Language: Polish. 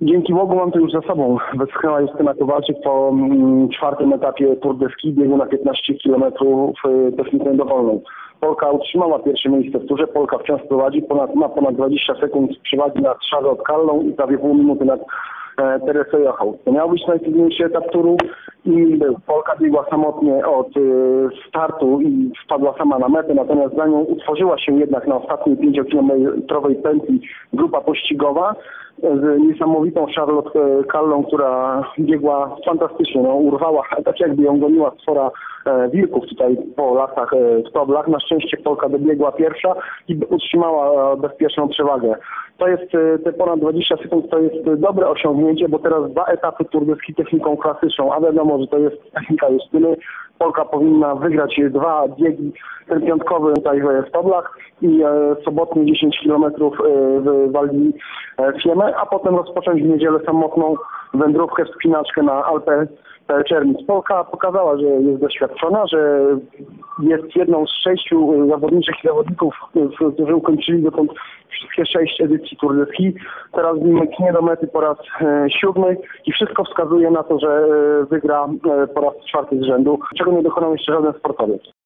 Dzięki Bogu mam to już za sobą. Bez chyba Justyna Kowalczyk po czwartym etapie Tour de Ski biegu na 15 km techniką dowolną. Polka utrzymała pierwsze miejsce w turze. Polka wciąż prowadzi, ma ponad 20 sekund przewagi nad Charlotte Kallą i prawie pół minuty nad Teresę Johaug. To miał być najtrudniejszy etap turu i był. Polka biegła samotnie od startu i wpadła sama na metę, natomiast za nią utworzyła się jednak na ostatniej 5-kilometrowej pętli grupa pościgowa z niesamowitą Charlotte Kallą, która biegła fantastycznie. No, urwała, tak jakby ją goniła sfora wilków tutaj po lasach w Toblach. Na szczęście Polka dobiegła pierwsza i utrzymała bezpieczną przewagę. To jest te ponad 20 sekund, to jest dobre osiągnięcie, bo teraz dwa etapy Tour de Ski techniką klasyczną, a wiadomo, że to jest technika Justyny. Polka powinna wygrać dwa biegi, ten piątkowy tutaj w Toblach i sobotnie 10 km w Walii Fieme, a potem rozpocząć w niedzielę samotną wędrówkę, wspinaczkę na Alpę Czernic. Polka pokazała, że jest doświadczona, że jest jedną z 6 zawodniczych zawodników, którzy ukończyli dotąd wszystkie 6 edycji Tour de Ski. Teraz mknie do mety po raz 7 i wszystko wskazuje na to, że wygra po raz 4 z rzędu, czego nie dokonał jeszcze żaden sportowiec.